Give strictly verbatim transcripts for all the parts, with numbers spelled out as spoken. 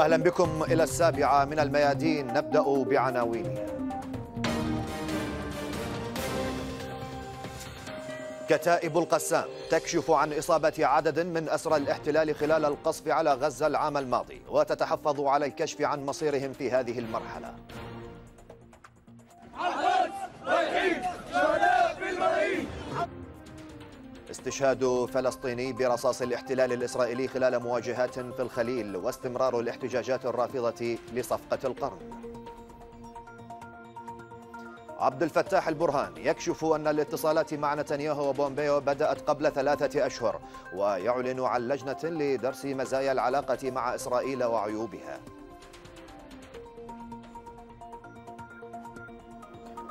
أهلا بكم إلى السابعة من الميادين. نبدأ بعناوين. كتائب القسام تكشف عن إصابة عدد من أسرى الاحتلال خلال القصف على غزة العام الماضي، وتتحفظ على الكشف عن مصيرهم في هذه المرحلة. استشهاد فلسطيني برصاص الاحتلال الإسرائيلي خلال مواجهات في الخليل، واستمرار الاحتجاجات الرافضة لصفقة القرن. عبد الفتاح البرهان يكشف أن الاتصالات مع نتنياهو وبومبيو بدأت قبل ثلاثة أشهر، ويعلن عن لجنة لدرس مزايا العلاقة مع إسرائيل وعيوبها.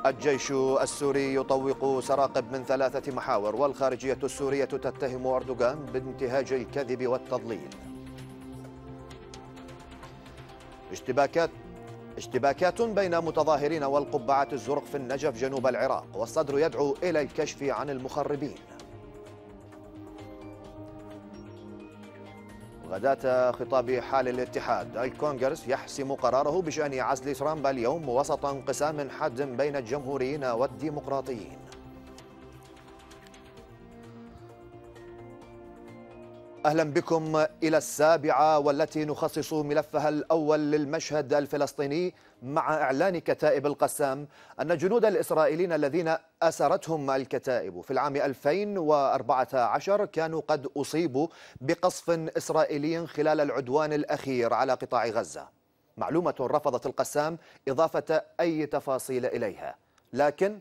الجيش السوري يطوق سراقب من ثلاثة محاور، والخارجية السورية تتهم أردوغان بانتهاج الكذب والتضليل. اشتباكات اشتباكات بين متظاهرين والقبعة الزرق في النجف جنوب العراق، والصدر يدعو إلى الكشف عن المخربين. غداة خطاب حال الاتحاد، الكونغرس يحسم قراره بشأن عزل ترامب اليوم وسط انقسام حاد بين الجمهوريين والديمقراطيين. أهلا بكم إلى السابعة، والتي نخصص ملفها الأول للمشهد الفلسطيني مع إعلان كتائب القسام أن جنود الإسرائيليين الذين أسرتهم الكتائب في العام ألفين وأربعة عشر كانوا قد أصيبوا بقصف إسرائيلي خلال العدوان الأخير على قطاع غزة. معلومة رفضت القسام إضافة أي تفاصيل إليها، لكن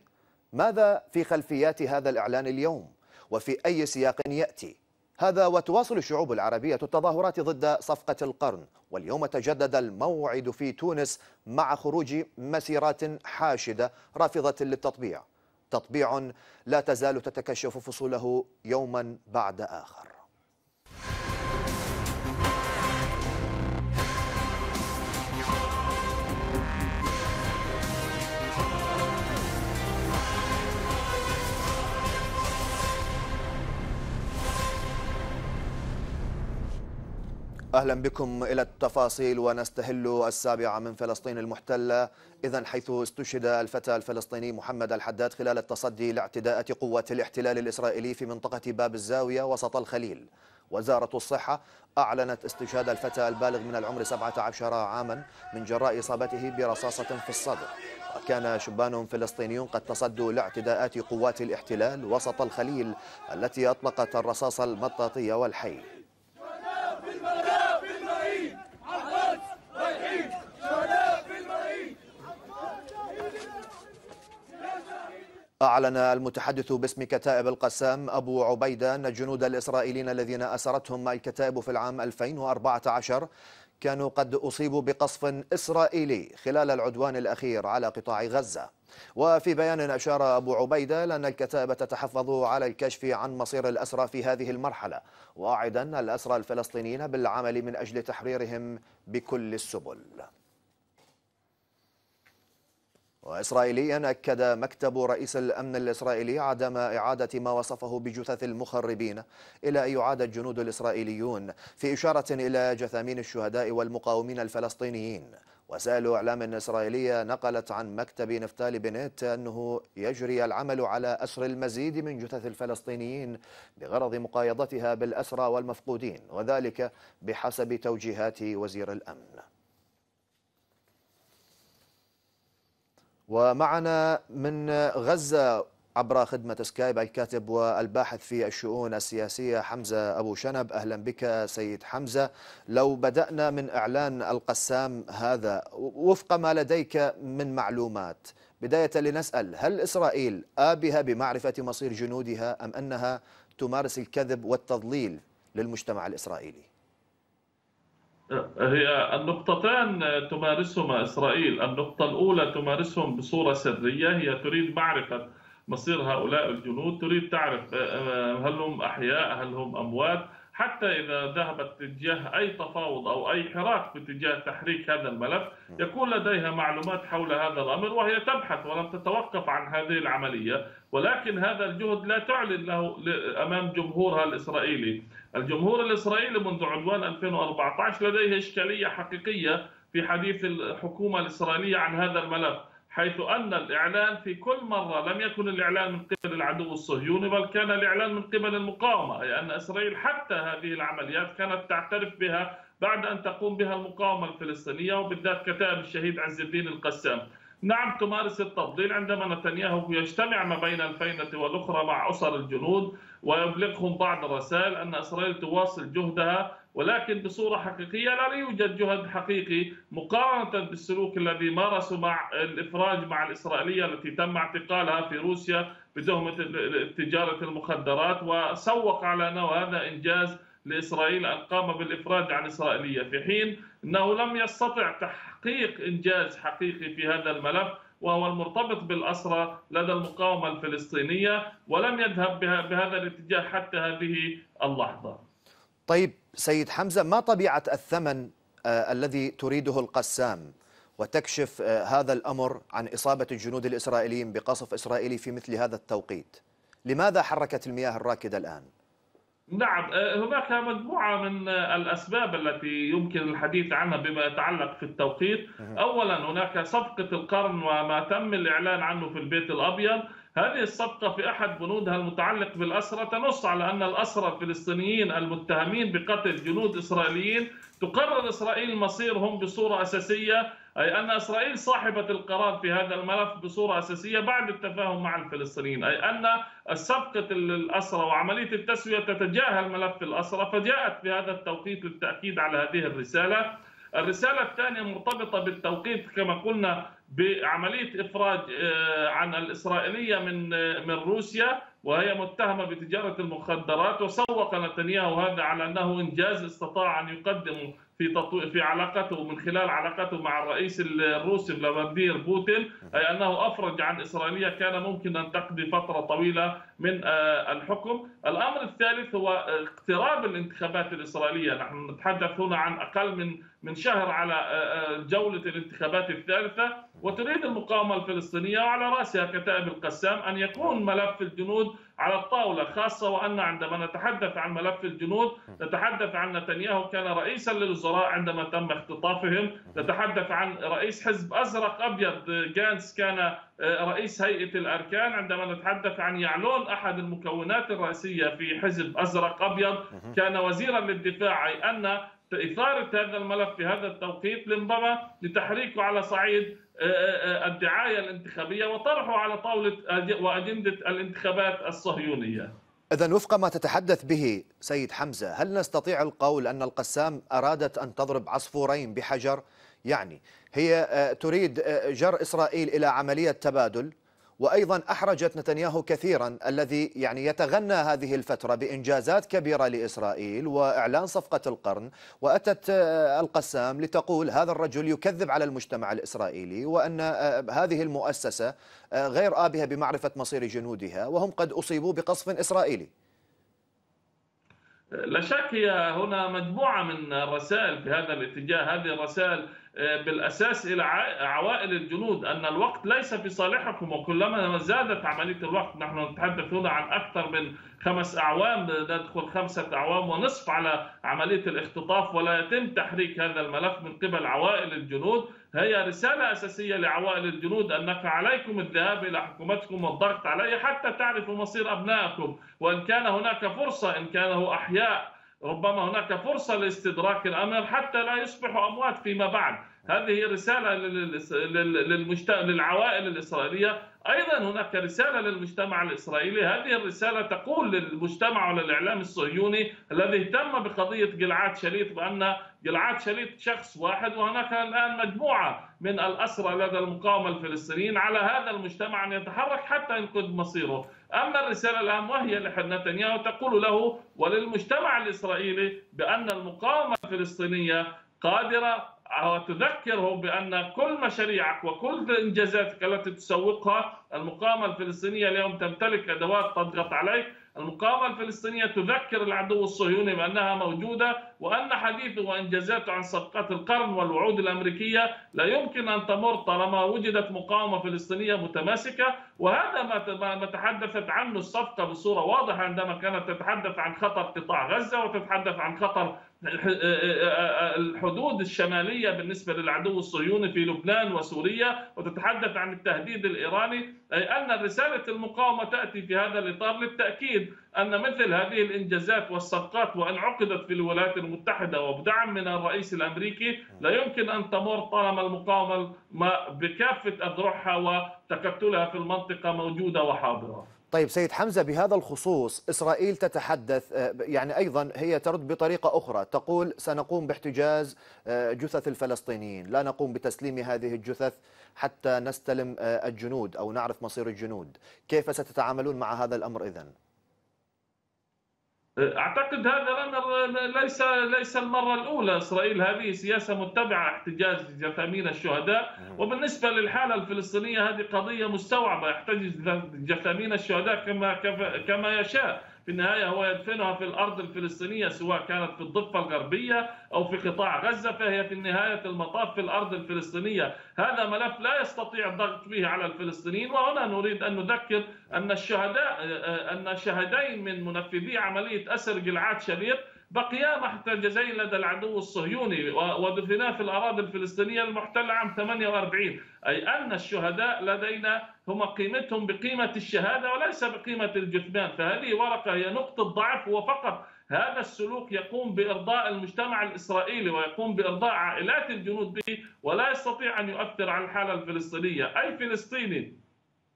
ماذا في خلفيات هذا الإعلان اليوم؟ وفي أي سياق يأتي؟ هذا وتواصل الشعوب العربية التظاهرات ضد صفقة القرن، واليوم تجدد الموعد في تونس مع خروج مسيرات حاشدة رافضة للتطبيع، تطبيع لا تزال تتكشف فصوله يوما بعد آخر. أهلا بكم إلى التفاصيل، ونستهل السابعة من فلسطين المحتلة، إذن حيث استشهد الفتى الفلسطيني محمد الحداد خلال التصدي لاعتداءات قوة الاحتلال الإسرائيلي في منطقة باب الزاوية وسط الخليل. وزارة الصحة أعلنت استشهاد الفتى البالغ من العمر سبعة عشر عاما من جراء إصابته برصاصة في الصدر، وكان شبان فلسطيني قد تصدوا لاعتداءات قوات الاحتلال وسط الخليل التي أطلقت الرصاص المطاطي والحي. أعلن المتحدث باسم كتائب القسام أبو عبيدة أن الجنود الإسرائيليين الذين أسرتهم الكتائب في العام ألفين وأربعة عشر كانوا قد أصيبوا بقصف إسرائيلي خلال العدوان الأخير على قطاع غزة. وفي بيان أشار أبو عبيدة لأن الكتائب تتحفظ على الكشف عن مصير الأسرى في هذه المرحلة، واعدا الأسرى الفلسطينيين بالعمل من أجل تحريرهم بكل السبل. وإسرائيليا أكد مكتب رئيس الأمن الإسرائيلي عدم إعادة ما وصفه بجثث المخربين إلى أن يعاد الجنود الإسرائيليون، في إشارة إلى جثامين الشهداء والمقاومين الفلسطينيين. وسائل إعلام إسرائيلية نقلت عن مكتب نفتالي بنيت أنه يجري العمل على أسر المزيد من جثث الفلسطينيين بغرض مقايضتها بالأسرى والمفقودين، وذلك بحسب توجيهات وزير الأمن. ومعنا من غزة عبر خدمة سكايب الكاتب والباحث في الشؤون السياسية حمزة أبو شنب. أهلا بك سيد حمزة. لو بدأنا من إعلان القسام هذا وفق ما لديك من معلومات، بداية لنسأل، هل إسرائيل آبها بمعرفة مصير جنودها أم أنها تمارس الكذب والتضليل للمجتمع الإسرائيلي؟ هي النقطتان تمارسهما إسرائيل. النقطة الأولى تمارسهم بصورة سرية، هي تريد معرفة مصير هؤلاء الجنود، تريد تعرف هل هم أحياء هل هم أموات، حتى إذا ذهبت تجاه أي تفاوض أو أي حراك باتجاه تحريك هذا الملف يكون لديها معلومات حول هذا الأمر وهي تبحث ولم تتوقف عن هذه العملية، ولكن هذا الجهد لا تعلن له أمام جمهورها الإسرائيلي. الجمهور الإسرائيلي منذ عدوان ألفين وأربعة عشر لديه إشكالية حقيقية في حديث الحكومة الإسرائيلية عن هذا الملف، حيث أن الإعلان في كل مرة لم يكن الإعلان من قبل العدو الصهيوني بل كان الإعلان من قبل المقاومة، أي أن إسرائيل حتى هذه العمليات كانت تعترف بها بعد أن تقوم بها المقاومة الفلسطينية وبالذات كتائب الشهيد عز الدين القسام. نعم تمارس التفضيل عندما نتنياهو يجتمع ما بين الفينة والأخرى مع أسر الجنود ويبلغهم بعض الرسائل أن إسرائيل تواصل جهدها، ولكن بصورة حقيقية لا يوجد جهد حقيقي مقارنة بالسلوك الذي مارسوا مع الإفراج مع الإسرائيلية التي تم اعتقالها في روسيا بتهمة تجارة المخدرات، وسوق على أنه هذا إنجاز لإسرائيل أن قام بالإفراج عن إسرائيلية، في حين أنه لم يستطع تحقيق إنجاز حقيقي في هذا الملف وهو المرتبط بالأسرى لدى المقاومة الفلسطينية، ولم يذهب بهذا الاتجاه حتى هذه اللحظة. طيب سيد حمزة، ما طبيعة الثمن آه الذي تريده القسام وتكشف آه هذا الأمر عن إصابة الجنود الإسرائيليين بقصف إسرائيلي في مثل هذا التوقيت؟ لماذا حركت المياه الراكدة الآن؟ نعم، هناك مجموعة من الأسباب التي يمكن الحديث عنها بما يتعلق في التوقيت. أولا هناك صفقة القرن وما تم الإعلان عنه في البيت الأبيض، هذه الصفقة في أحد بنودها المتعلق بالأسرى تنص على أن الأسرى الفلسطينيين المتهمين بقتل جنود إسرائيليين تقرر إسرائيل مصيرهم بصورة أساسية، أي أن إسرائيل صاحبة القرار في هذا الملف بصورة أساسية بعد التفاهم مع الفلسطينيين، أي أن صفقة الأسرى وعملية التسوية تتجاهل ملف الأسرى، فجاءت في هذا التوقيت للتأكيد على هذه الرسالة. الرسالة الثانية مرتبطة بالتوقيت كما قلنا بعملية إفراج عن الإسرائيلية من من روسيا وهي متهمة بتجارة المخدرات، وسوق نتنياهو هذا على أنه إنجاز استطاع أن يقدمه في في علاقته من خلال علاقته مع الرئيس الروسي فلاديمير بوتين، أي أنه أفرج عن إسرائيلية كان ممكن أن تقضي فترة طويلة من الحكم. الأمر الثالث هو اقتراب الانتخابات الإسرائيلية، نحن نتحدث هنا عن أقل من من شهر على جولة الانتخابات الثالثة، وتريد المقاومة الفلسطينية وعلى رأسها كتائب القسام أن يكون ملف الجنود على الطاولة، خاصة وأن عندما نتحدث عن ملف الجنود نتحدث عن نتنياهو كان رئيسا للوزراء عندما تم اختطافهم، نتحدث عن رئيس حزب أزرق أبيض جانس كان رئيس هيئة الأركان، عندما نتحدث عن يعلون أحد المكونات الرئيسية في حزب أزرق أبيض كان وزيرا للدفاع، أي أن إثارة هذا الملف في هذا التوقيت لربما لتحريكه على صعيد الدعاية الانتخابية وطرحه على طاولة وأجندة الانتخابات الصهيونية. إذن وفق ما تتحدث به سيد حمزة، هل نستطيع القول أن القسام أرادت أن تضرب عصفورين بحجر؟ يعني هي تريد جر إسرائيل إلى عملية تبادل، وأيضا أحرجت نتنياهو كثيرا الذي يعني يتغنى هذه الفترة بإنجازات كبيرة لإسرائيل وإعلان صفقة القرن، وأتت القسام لتقول هذا الرجل يكذب على المجتمع الإسرائيلي وأن هذه المؤسسة غير آبهة بمعرفة مصير جنودها وهم قد أصيبوا بقصف إسرائيلي. لا شك هنا مجموعة من الرسائل في هذا الاتجاه، هذه الرسائل بالأساس إلى عوائل الجنود أن الوقت ليس في صالحكم، وكلما زادت عملية الوقت، نحن نتحدث هنا عن أكثر من خمس أعوام، ندخل خمسة أعوام ونصف على عملية الاختطاف ولا يتم تحريك هذا الملف من قبل عوائل الجنود، هي رسالة أساسية لعوائل الجنود أنك عليكم الذهاب إلى حكومتكم والضغط عليها حتى تعرفوا مصير أبنائكم، وإن كان هناك فرصة إن كانوا أحياء ربما هناك فرصة لاستدراك الأمر حتى لا يصبحوا أموات فيما بعد. هذه رسالة للمجتمع للعوائل الإسرائيلية. أيضا هناك رسالة للمجتمع الإسرائيلي، هذه الرسالة تقول للمجتمع وللإعلام الصهيوني الذي اهتم بقضية جلعاد شليط بأن جلعاد شليط شخص واحد وهناك الآن مجموعة من الأسرى لدى المقاومة الفلسطينيين، على هذا المجتمع أن يتحرك حتى ينقذ مصيره. أما الرسالة الأهم وهي لنتنياهو تقول له وللمجتمع الإسرائيلي بأن المقاومة الفلسطينية قادرة وتذكرهم بأن كل مشاريعك وكل إنجازاتك التي تسوقها المقاومة الفلسطينية اليوم تمتلك أدوات تضغط عليك. المقاومة الفلسطينية تذكر العدو الصهيوني بأنها موجودة، وأن حديثه وإنجازاته عن صفقات القرن والوعود الأمريكية لا يمكن أن تمر طالما وجدت مقاومة فلسطينية متماسكة. وهذا ما تحدثت عنه الصفقة بصورة واضحة عندما كانت تتحدث عن خطر قطاع غزة وتتحدث عن خطر الحدود الشمالية بالنسبة للعدو الصهيوني في لبنان وسوريا، وتتحدث عن التهديد الإيراني. أي أن رسالة المقاومة تأتي في هذا الإطار للتأكيد أن مثل هذه الإنجازات والصفقات وأن عقدت في الولايات المتحدة وبدعم من الرئيس الأمريكي لا يمكن أن تمر طالما المقاومة بكافة أذرعها وتكتلها في المنطقة موجودة وحاضرة. طيب سيد حمزة، بهذا الخصوص إسرائيل تتحدث، يعني أيضا هي ترد بطريقة أخرى، تقول سنقوم باحتجاز جثث الفلسطينيين، لا نقوم بتسليم هذه الجثث حتى نستلم الجنود أو نعرف مصير الجنود. كيف ستتعاملون مع هذا الأمر إذن؟ أعتقد هذا الأمر ليس ليس المرة الأولى. إسرائيل هذه سياسة متبعة، احتجاز جثامين الشهداء. وبالنسبة للحالة الفلسطينية هذه قضية مستوعبة، يحتجز جثامين الشهداء كما كما يشاء. في النهاية هو يدفنها في الأرض الفلسطينية، سواء كانت في الضفة الغربية أو في قطاع غزة، فهي في نهاية المطاف في الأرض الفلسطينية. هذا ملف لا يستطيع الضغط به على الفلسطينيين. وهنا نريد أن نذكر أن الشهداء أن شهدين من منفذي عملية أسر جلعاد شليط بقيا محتجزين لدى العدو الصهيوني، ودفنا في الأراضي الفلسطينية المحتلة عام ثمانية وأربعين. أي أن الشهداء لدينا هم قيمتهم بقيمة الشهادة وليس بقيمة الجثمان. فهذه ورقة هي نقطة ضعف، وفقط هذا السلوك يقوم بإرضاء المجتمع الإسرائيلي ويقوم بإرضاء عائلات الجنود به، ولا يستطيع أن يؤثر على الحالة الفلسطينية. أي فلسطيني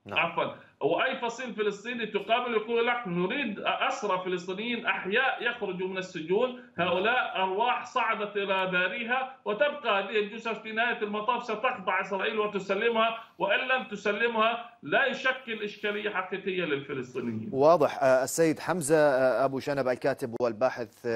لا. عفوا واي فصيل فلسطيني تقابل يقول لك نريد اسرى فلسطينيين احياء يخرجوا من السجون، هؤلاء ارواح صعدت الى دارها، وتبقى هذه الجثث في نهايه المطاف ستخضع اسرائيل وتسلمها، وان لم تسلمها لا يشكل اشكاليه حقيقيه للفلسطينيين. واضح. السيد حمزه ابو شنب الكاتب والباحث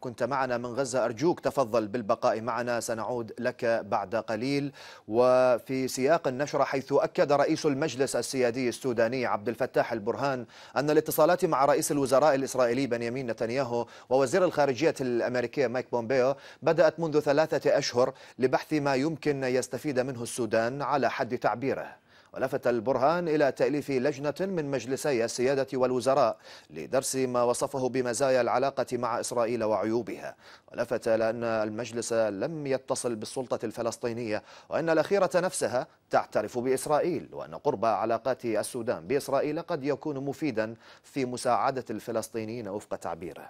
كنت معنا من غزه، ارجوك تفضل بالبقاء معنا، سنعود لك بعد قليل. وفي سياق النشره حيث اكد رئيس المجلس السياسي السوداني عبد الفتاح البرهان أن الاتصالات مع رئيس الوزراء الإسرائيلي بنيامين نتنياهو ووزير الخارجية الأمريكية مايك بومبيو بدأت منذ ثلاثة أشهر لبحث ما يمكن يستفيد منه السودان على حد تعبيره. ولفت البرهان إلى تأليف لجنة من مجلسي السيادة والوزراء لدرس ما وصفه بمزايا العلاقة مع إسرائيل وعيوبها. ولفت إلى أن المجلس لم يتصل بالسلطة الفلسطينية، وأن الأخيرة نفسها تعترف بإسرائيل، وأن قرب علاقات السودان بإسرائيل قد يكون مفيدا في مساعدة الفلسطينيين وفق تعبيره.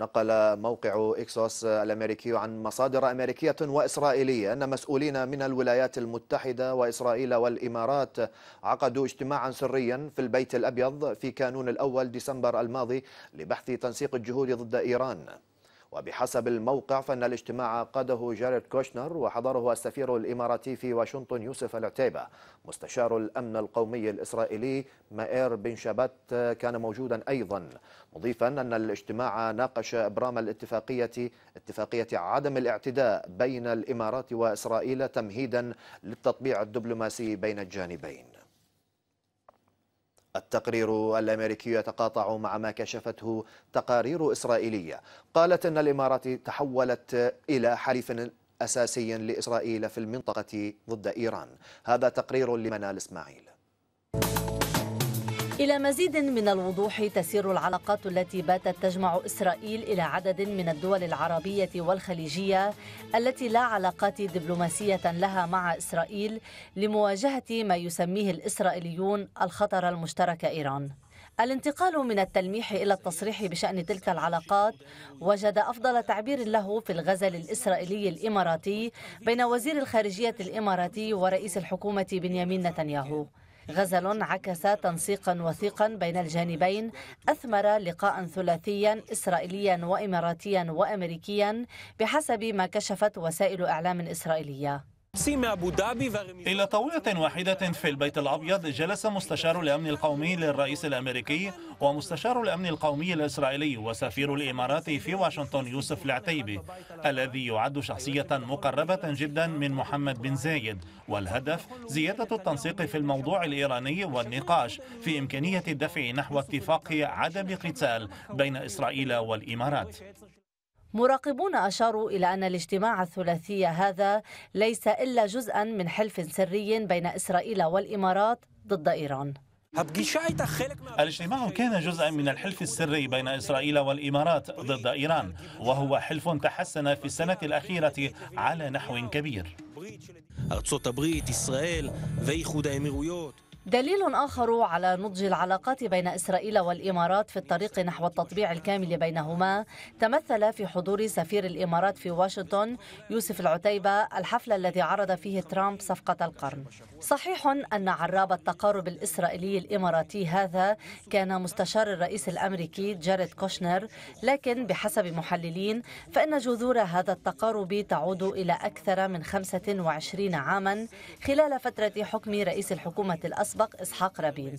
نقل موقع إكسوس الأمريكي عن مصادر أمريكية وإسرائيلية أن مسؤولين من الولايات المتحدة وإسرائيل والإمارات عقدوا اجتماعا سريا في البيت الأبيض في كانون الأول ديسمبر الماضي لبحث تنسيق الجهود ضد إيران. وبحسب الموقع فإن الاجتماع قاده جاريد كوشنر وحضره السفير الإماراتي في واشنطن يوسف العتيبة. مستشار الأمن القومي الإسرائيلي مائير بن شابات كان موجودا أيضا، مضيفا أن الاجتماع ناقش إبرام الاتفاقية اتفاقية عدم الاعتداء بين الإمارات وإسرائيل تمهيدا للتطبيع الدبلوماسي بين الجانبين. التقرير الأمريكي يتقاطع مع ما كشفته تقارير إسرائيلية قالت أن الإمارات تحولت إلى حليف أساسي لإسرائيل في المنطقة ضد إيران. هذا تقرير لمنال إسماعيل. إلى مزيد من الوضوح تسير العلاقات التي باتت تجمع إسرائيل إلى عدد من الدول العربية والخليجية التي لا علاقات دبلوماسية لها مع إسرائيل لمواجهة ما يسميه الإسرائيليون الخطر المشترك إيران. الانتقال من التلميح إلى التصريح بشأن تلك العلاقات وجد أفضل تعبير له في الغزل الإسرائيلي الإماراتي بين وزير الخارجية الإماراتي ورئيس الحكومة بنيامين نتنياهو. غزل عكس تنسيقا وثيقا بين الجانبين أثمر لقاء ثلاثيا إسرائيليا وإماراتيا وأمريكيا بحسب ما كشفت وسائل إعلام إسرائيلية. إلى طاولة واحدة في البيت الأبيض جلس مستشار الأمن القومي للرئيس الأمريكي ومستشار الأمن القومي الإسرائيلي وسفير الإمارات في واشنطن يوسف العتيبة الذي يعد شخصية مقربة جدا من محمد بن زايد، والهدف زيادة التنسيق في الموضوع الإيراني والنقاش في إمكانية الدفع نحو اتفاق عدم قتال بين إسرائيل والإمارات. مراقبون أشاروا إلى أن الاجتماع الثلاثي هذا ليس إلا جزءا من حلف سري بين إسرائيل والإمارات ضد إيران. الاجتماع كان جزءا من الحلف السري بين إسرائيل والإمارات ضد إيران، وهو حلف تحسن في السنة الأخيرة على نحو كبير. دليل آخر على نضج العلاقات بين إسرائيل والإمارات في الطريق نحو التطبيع الكامل بينهما تمثل في حضور سفير الإمارات في واشنطن يوسف العتيبة الحفل الذي عرض فيه ترامب صفقة القرن. صحيح أن عراب التقارب الإسرائيلي الإماراتي هذا كان مستشار الرئيس الأمريكي جاريد كوشنر، لكن بحسب محللين فإن جذور هذا التقارب تعود إلى أكثر من خمسة وعشرين عاما خلال فترة حكم رئيس الحكومة الأسبق إسحاق رابين.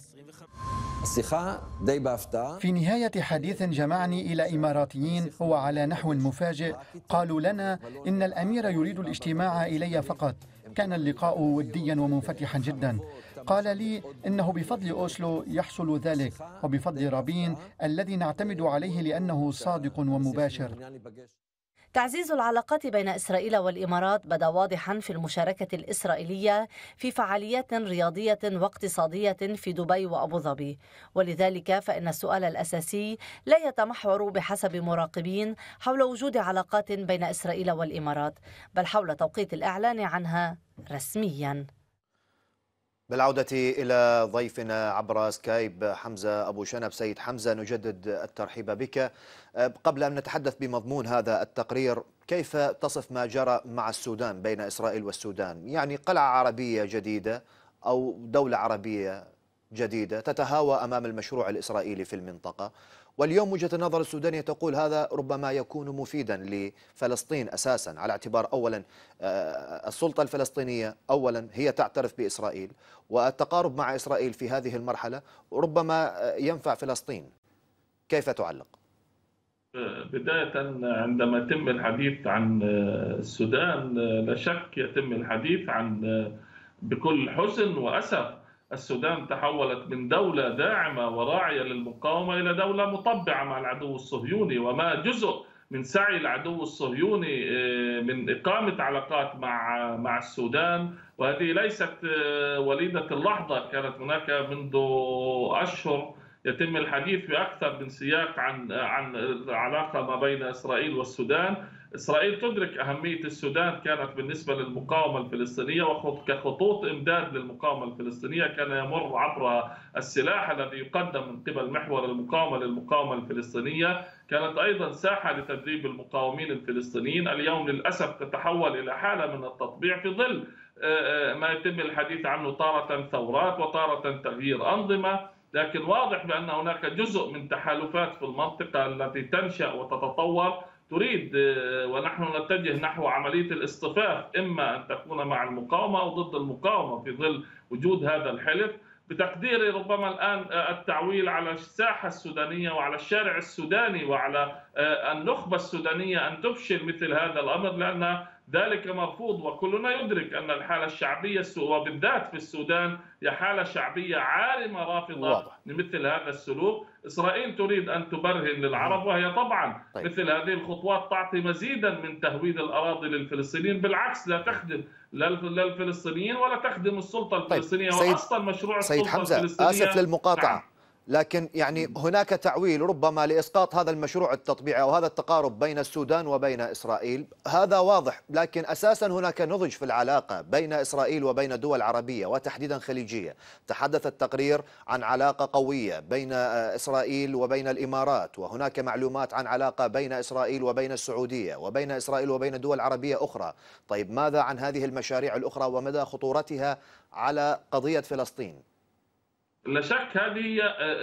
في نهاية حديث جمعني إلى إماراتيين وعلى نحو مفاجئ قالوا لنا إن الأمير يريد الاجتماع إلي فقط. كان اللقاء وديا ومنفتحا جدا. قال لي إنه بفضل أوسلو يحصل ذلك وبفضل رابين الذي نعتمد عليه لأنه صادق ومباشر. تعزيز العلاقات بين إسرائيل والإمارات بدا واضحا في المشاركة الإسرائيلية في فعاليات رياضية واقتصادية في دبي وأبوظبي، ولذلك فإن السؤال الأساسي لا يتمحور بحسب مراقبين حول وجود علاقات بين إسرائيل والإمارات، بل حول توقيت الإعلان عنها رسميا. بالعودة إلى ضيفنا عبر سكايب حمزة أبو شنب. سيد حمزة، نجدد الترحيب بك. قبل أن نتحدث بمضمون هذا التقرير، كيف تصف ما جرى مع السودان بين إسرائيل والسودان؟ يعني قلعة عربية جديدة أو دولة عربية جديدة تتهاوى أمام المشروع الإسرائيلي في المنطقة، واليوم وجهة النظر السودانية تقول هذا ربما يكون مفيدا لفلسطين أساسا، على اعتبار أولا السلطة الفلسطينية أولا هي تعترف بإسرائيل، والتقارب مع إسرائيل في هذه المرحلة ربما ينفع فلسطين. كيف تعلق؟ بداية، عندما يتم الحديث عن السودان لا شك يتم الحديث عن بكل حزن وأسف. السودان تحولت من دولة داعمة وراعية للمقاومة إلى دولة مطبعة مع العدو الصهيوني، وما جزء من سعي العدو الصهيوني من إقامة علاقات مع مع السودان، وهذه ليست وليدة اللحظة. كانت هناك منذ أشهر يتم الحديث بأكثر من سياق عن عن العلاقة ما بين إسرائيل والسودان. إسرائيل تدرك أهمية السودان، كانت بالنسبة للمقاومة الفلسطينية وكخطوط إمداد للمقاومة الفلسطينية كان يمر عبر السلاح الذي يقدم من قبل محور المقاومة للمقاومة الفلسطينية، كانت أيضا ساحة لتدريب المقاومين الفلسطينيين. اليوم للأسف تتحول إلى حالة من التطبيع في ظل ما يتم الحديث عنه، تارة ثورات وتارة تغيير أنظمة، لكن واضح بأن هناك جزء من تحالفات في المنطقة التي تنشأ وتتطور تريد، ونحن نتجه نحو عملية الاصطفاف، إما أن تكون مع المقاومة أو ضد المقاومة في ظل وجود هذا الحلف. بتقديري ربما الآن التعويل على الساحة السودانية وعلى الشارع السوداني وعلى النخبة السودانية أن تفشل مثل هذا الأمر، لأن ذلك مرفوض، وكلنا يدرك أن الحالة الشعبية وبالذات في السودان هي حالة شعبية عارمة رافضة لمثل هذا السلوك. إسرائيل تريد أن تبرهن للعرب، وهي طبعا طيب. مثل هذه الخطوات تعطي مزيدا من تهويد الأراضي للفلسطينيين، بالعكس لا تخدم لا الفلسطينيين ولا تخدم السلطة الفلسطينية. طيب. وأصلا مشروع سيد السلطة حمزة الفلسطينية، آسف للمقاطعة نعم. لكن يعني هناك تعويل ربما لإسقاط هذا المشروع التطبيعي أو هذا التقارب بين السودان وبين إسرائيل، هذا واضح، لكن أساسا هناك نضج في العلاقة بين إسرائيل وبين دول عربية وتحديدا خليجية. تحدث التقرير عن علاقة قوية بين إسرائيل وبين الإمارات، وهناك معلومات عن علاقة بين إسرائيل وبين السعودية وبين إسرائيل وبين دول عربية أخرى. طيب ماذا عن هذه المشاريع الأخرى ومدى خطورتها على قضية فلسطين؟ لا شك هذه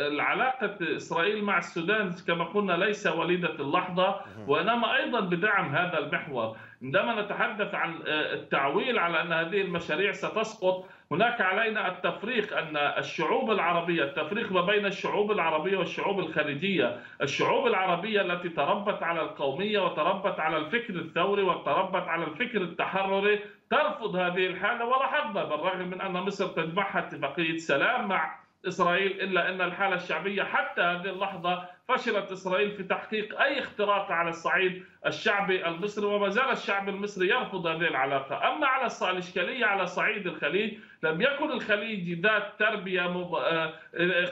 العلاقة إسرائيل مع السودان كما قلنا ليس وليدة اللحظة، وإنما أيضا بدعم هذا المحور. عندما نتحدث عن التعويل على أن هذه المشاريع ستسقط، هناك علينا التفريق أن الشعوب العربية، التفريق ما بين الشعوب العربية والشعوب الخليجية، الشعوب العربية التي تربت على القومية وتربت على الفكر الثوري وتربت على الفكر التحرري ترفض هذه الحالة ولا حظها، بالرغم من أن مصر تجمعها اتفاقية سلام مع إسرائيل، إلا أن الحالة الشعبية حتى هذه اللحظة فشلت إسرائيل في تحقيق أي اختراق على الصعيد الشعبي المصري، وما زال الشعب المصري يرفض هذه العلاقة. أما على الإشكالية على صعيد الخليج، لم يكن الخليج ذات تربية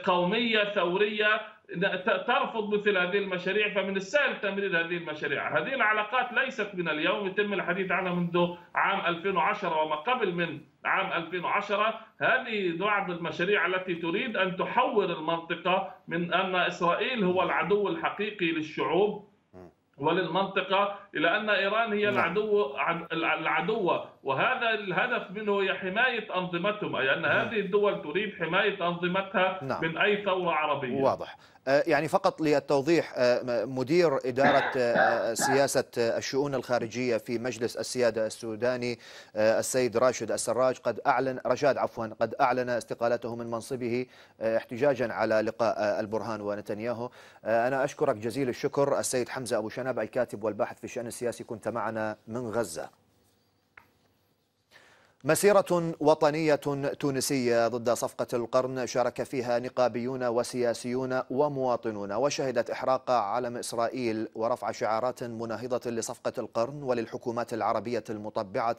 قومية ثورية ترفض مثل هذه المشاريع، فمن السهل تمرير هذه المشاريع. هذه العلاقات ليست من اليوم، يتم الحديث عنها منذ عام ألفين وعشرة وما قبل من عام ألفين وعشرة. هذه بعض المشاريع التي تريد أن تحور المنطقة من أن إسرائيل هو العدو الحقيقي للشعوب وللمنطقة إلى أن إيران هي العدو العدوة، وهذا الهدف منه هي حماية أنظمتهم، أي أن هذه الدول تريد حماية أنظمتها نعم. من أي ثورة عربية. واضح. يعني فقط للتوضيح، مدير إدارة سياسة الشؤون الخارجية في مجلس السيادة السوداني السيد راشد السراج قد أعلن رشاد عفوا قد أعلن استقالته من منصبه احتجاجا على لقاء البرهان ونتنياهو. أنا أشكرك جزيل الشكر السيد حمزة أبو شناب، الكاتب والباحث في الشأن السياسي، كنت معنا من غزة. مسيرة وطنية تونسية ضد صفقة القرن شارك فيها نقابيون وسياسيون ومواطنون، وشهدت إحراق علم إسرائيل ورفع شعارات مناهضة لصفقة القرن وللحكومات العربية المطبعة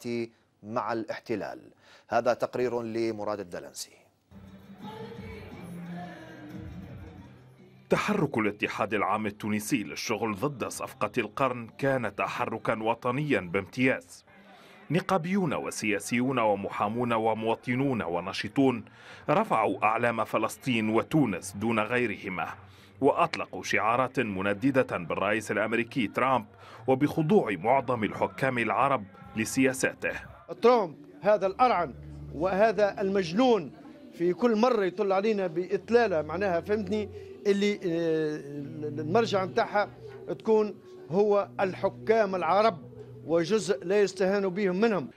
مع الاحتلال. هذا تقرير لمراد الدلنسي. تحرك الاتحاد العام التونسي للشغل ضد صفقة القرن كان تحركا وطنيا بامتياز. نقابيون وسياسيون ومحامون ومواطنون وناشطون رفعوا أعلام فلسطين وتونس دون غيرهما، وأطلقوا شعارات منددة بالرئيس الأمريكي ترامب وبخضوع معظم الحكام العرب لسياساته. ترامب هذا الأرعن وهذا المجنون في كل مرة يطل علينا بإطلالة، معناها فهمتني اللي المرجع نتاعها تكون هو الحكام العرب وجزء لا يستهان بهم منهم.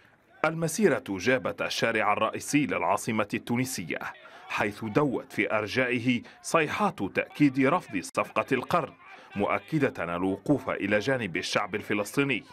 المسيرة جابت الشارع الرئيسي للعاصمة التونسية، حيث دوت في أرجائه صيحات تأكيد رفض صفقة القرن، مؤكدة الوقوف إلى جانب الشعب الفلسطيني.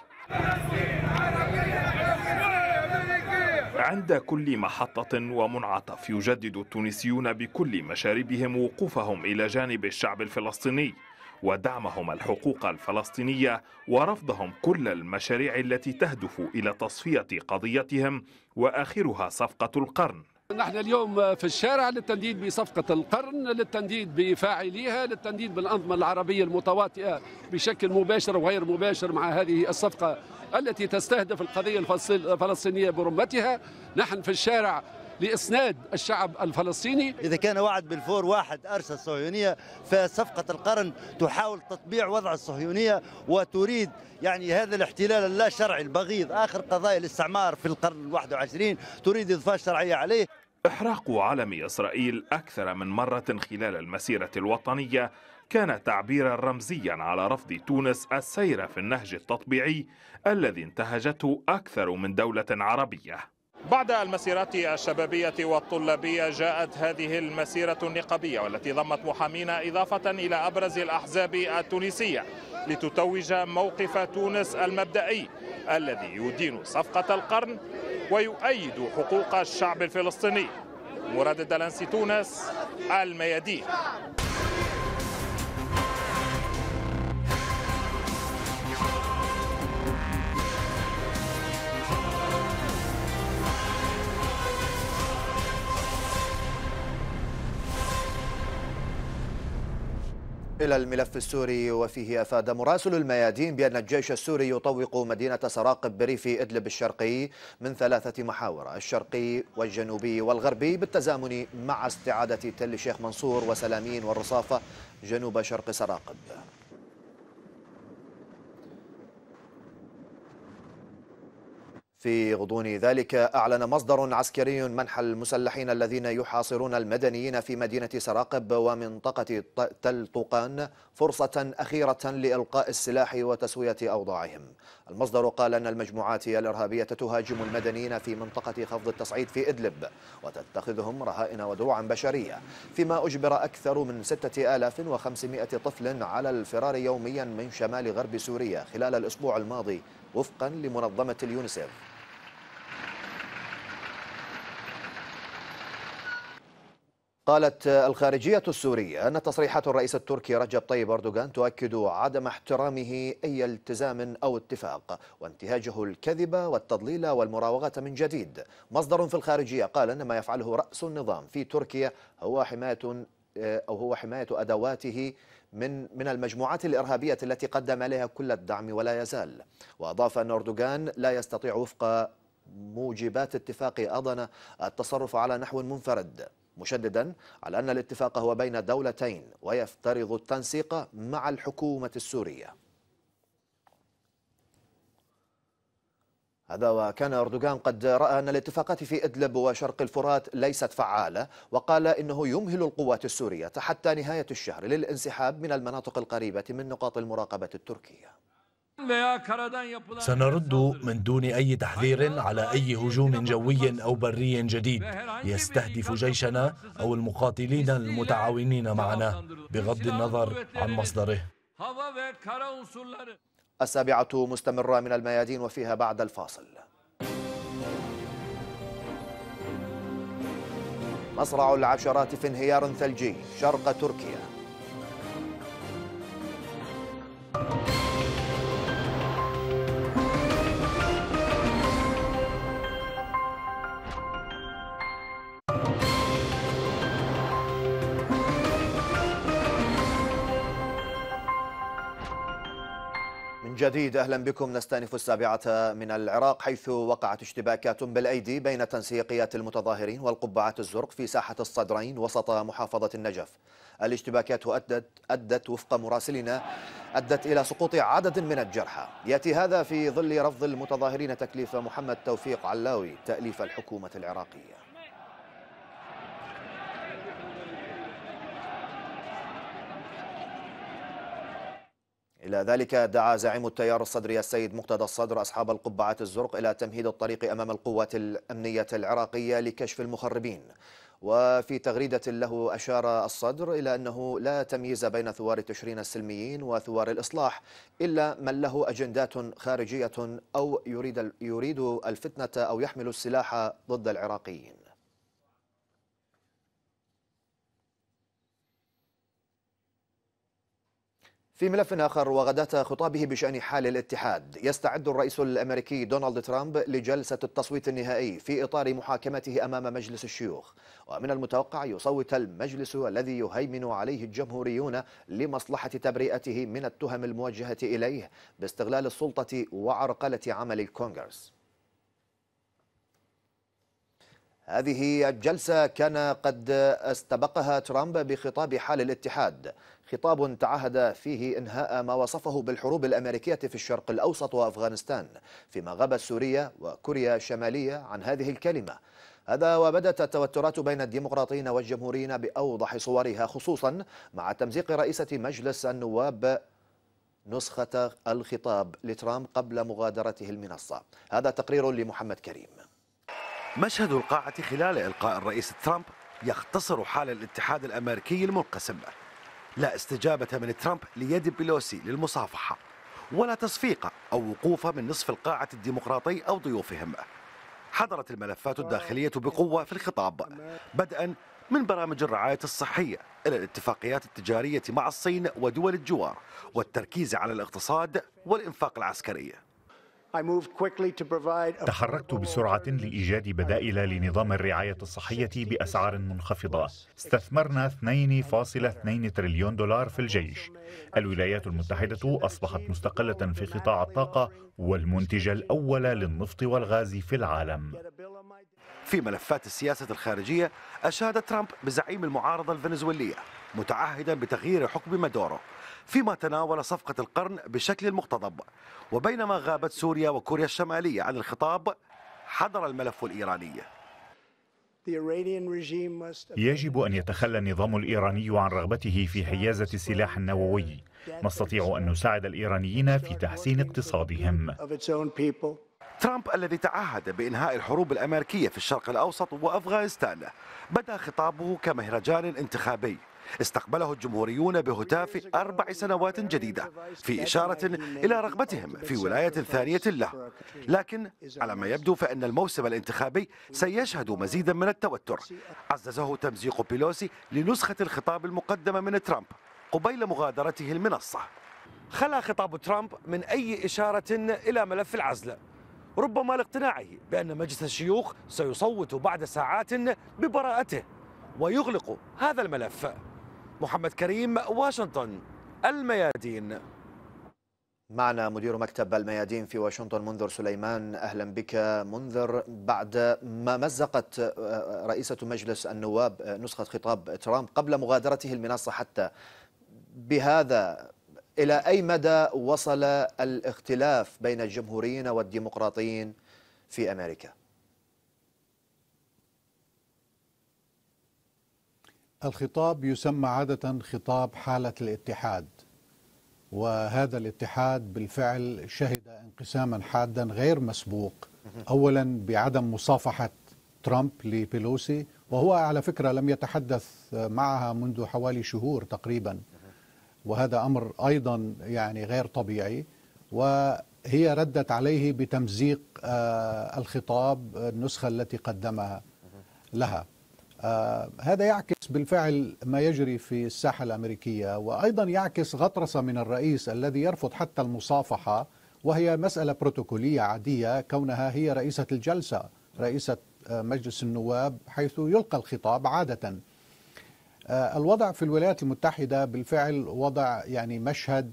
عند كل محطة ومنعطف يجدد التونسيون بكل مشاربهم وقوفهم إلى جانب الشعب الفلسطيني ودعمهم الحقوق الفلسطينية ورفضهم كل المشاريع التي تهدف إلى تصفية قضيتهم وآخرها صفقة القرن. نحن اليوم في الشارع للتنديد بصفقة القرن، للتنديد بفاعليها، للتنديد بالأنظمة العربية المتواطئة بشكل مباشر وغير مباشر مع هذه الصفقة التي تستهدف القضية الفلسطينية برمتها. نحن في الشارع لإسناد الشعب الفلسطيني. إذا كان وعد بالفور واحد أرسى الصهيونية، فصفقة القرن تحاول تطبيع وضع الصهيونية وتريد يعني هذا الاحتلال اللا شرعي البغيض، آخر قضايا الاستعمار في القرن الواحد والعشرين، تريد إضفاء شرعية عليه. إحراق علم إسرائيل أكثر من مرة خلال المسيرة الوطنية كان تعبيرا رمزيا على رفض تونس السير في النهج التطبيعي الذي انتهجته أكثر من دولة عربية. بعد المسيرات الشبابية والطلابية جاءت هذه المسيرة النقابية، والتي ضمت محامين إضافة إلى أبرز الأحزاب التونسية لتتوج موقف تونس المبدئي الذي يدين صفقة القرن ويؤيد حقوق الشعب الفلسطيني. مراد الدلنسي، تونس، الميادين. إلى الملف السوري، وفيه أفاد مراسل الميادين بأن الجيش السوري يطوق مدينة سراقب بريف إدلب الشرقي من ثلاثة محاور، الشرقي والجنوبي والغربي، بالتزامن مع استعادة تل الشيخ منصور وسلامين والرصافة جنوب شرق سراقب. في غضون ذلك أعلن مصدر عسكري منح المسلحين الذين يحاصرون المدنيين في مدينة سراقب ومنطقة تل طوقان فرصة أخيرة لإلقاء السلاح وتسوية أوضاعهم. المصدر قال أن المجموعات الإرهابية تهاجم المدنيين في منطقة خفض التصعيد في إدلب وتتخذهم رهائن ودروعا بشرية، فيما أجبر أكثر من ستة آلاف وخمسمائة طفل على الفرار يوميا من شمال غرب سوريا خلال الأسبوع الماضي وفقا لمنظمة اليونيسف. قالت الخارجية السورية أن تصريحات الرئيس التركي رجب طيب أردوغان تؤكد عدم احترامه أي التزام أو اتفاق وانتهاجه الكذب والتضليل والمراوغة من جديد. مصدر في الخارجية قال أن ما يفعله رأس النظام في تركيا هو حماية أو هو حماية أدواته من من المجموعات الإرهابية التي قدم عليها كل الدعم ولا يزال. وأضاف أن أردوغان لا يستطيع وفق موجبات اتفاق أضنا التصرف على نحو منفرد، مشددا على أن الاتفاق هو بين دولتين ويفترض التنسيق مع الحكومة السورية. هذا وكان أردوغان قد رأى أن الاتفاقات في إدلب وشرق الفرات ليست فعالة، وقال إنه يمهل القوات السورية حتى نهاية الشهر للانسحاب من المناطق القريبة من نقاط المراقبة التركية. سنرد من دون أي تحذير على أي هجوم جوي أو بري جديد يستهدف جيشنا أو المقاتلين المتعاونين معنا بغض النظر عن مصدره. السابعة مستمرة من الميادين وفيها بعد الفاصل. مصرع العشرات في انهيار ثلجي شرق تركيا. جديد أهلا بكم. نستأنف السابعة من العراق، حيث وقعت اشتباكات بالأيدي بين تنسيقيات المتظاهرين والقبعات الزرق في ساحة الصدرين وسط محافظة النجف. الاشتباكات أدت, أدت وفق مراسلنا أدت إلى سقوط عدد من الجرحى. يأتي هذا في ظل رفض المتظاهرين تكليف محمد توفيق علاوي تأليف الحكومة العراقية. إلى ذلك دعا زعيم التيار الصدري السيد مقتدى الصدر أصحاب القبعات الزرق إلى تمهيد الطريق أمام القوات الأمنية العراقية لكشف المخربين. وفي تغريدة له أشار الصدر إلى أنه لا تمييز بين ثوار تشرين السلميين وثوار الإصلاح إلا من له أجندات خارجية أو يريد يريد الفتنة أو يحمل السلاح ضد العراقيين. في ملف آخر، وغداة خطابه بشأن حال الاتحاد، يستعد الرئيس الأمريكي دونالد ترامب لجلسة التصويت النهائي في إطار محاكمته أمام مجلس الشيوخ، ومن المتوقع يصوت المجلس الذي يهيمن عليه الجمهوريون لمصلحة تبرئته من التهم الموجهة إليه باستغلال السلطة وعرقلة عمل الكونغرس. هذه الجلسة كان قد استبقها ترامب بخطاب حال الاتحاد، خطاب تعهد فيه إنهاء ما وصفه بالحروب الأمريكية في الشرق الأوسط وأفغانستان، فيما غابت سوريا وكوريا الشمالية عن هذه الكلمة. هذا وبدت التوترات بين الديمقراطيين والجمهوريين بأوضح صورها، خصوصا مع تمزيق رئيسة مجلس النواب نسخة الخطاب لترامب قبل مغادرته المنصة. هذا تقرير لمحمد كريم. مشهد القاعة خلال إلقاء الرئيس ترامب يختصر حال الاتحاد الأمريكي المنقسم. لا استجابة من ترامب ليد بيلوسي للمصافحة، ولا تصفيق أو وقوف من نصف القاعة الديمقراطي أو ضيوفهم. حضرت الملفات الداخلية بقوة في الخطاب، بدءا من برامج الرعاية الصحية إلى الاتفاقيات التجارية مع الصين ودول الجوار والتركيز على الاقتصاد والإنفاق العسكري. تحركت بسرعة لإيجاد بدائل لنظام الرعاية الصحية بأسعار منخفضة. استثمرنا اثنين فاصلة اثنين تريليون دولار في الجيش. الولايات المتحدة أصبحت مستقلة في قطاع الطاقة والمنتجة الأولى للنفط والغاز في العالم. في ملفات السياسة الخارجية أشاد ترامب بزعيم المعارضة الفنزويلية متعهدا بتغيير حكم مادورو، فيما تناول صفقة القرن بشكل مقتضب. وبينما غابت سوريا وكوريا الشمالية عن الخطاب، حضر الملف الإيراني. يجب أن يتخلى النظام الإيراني عن رغبته في حيازة السلاح النووي. نستطيع أن نساعد الإيرانيين في تحسين اقتصادهم. ترامب الذي تعهد بإنهاء الحروب الأمريكية في الشرق الأوسط وأفغانستان، بدأ خطابه كمهرجان انتخابي استقبله الجمهوريون بهتاف أربع سنوات جديدة، في إشارة إلى رغبتهم في ولاية ثانية له. لكن على ما يبدو فإن الموسم الانتخابي سيشهد مزيدا من التوتر، عززه تمزيق بيلوسي لنسخة الخطاب المقدمة من ترامب قبيل مغادرته المنصة. خلا خطاب ترامب من أي إشارة إلى ملف العزل، ربما لاقتناعه بأن مجلس الشيوخ سيصوت بعد ساعات ببراءته ويغلق هذا الملف. محمد كريم، واشنطن، الميادين. معنا مدير مكتب الميادين في واشنطن منذر سليمان. أهلا بك منذر. بعد ما مزقت رئيسة مجلس النواب نسخة خطاب ترامب قبل مغادرته المنصة حتى، بهذا إلى أي مدى وصل الاختلاف بين الجمهوريين والديمقراطيين في أمريكا؟ الخطاب يسمى عادة خطاب حالة الاتحاد، وهذا الاتحاد بالفعل شهد انقساما حادا غير مسبوق، أولا بعدم مصافحة ترامب لبيلوسي، وهو على فكرة لم يتحدث معها منذ حوالي شهور تقريبا، وهذا أمر أيضا يعني غير طبيعي. وهي ردت عليه بتمزيق الخطاب النسخة التي قدمها لها. هذا يعكس بالفعل ما يجري في الساحة الأمريكية، وأيضا يعكس غطرسة من الرئيس الذي يرفض حتى المصافحة، وهي مسألة بروتوكولية عادية كونها هي رئيسة الجلسة، رئيسة مجلس النواب، حيث يلقى الخطاب عادة. الوضع في الولايات المتحدة بالفعل وضع يعني مشهد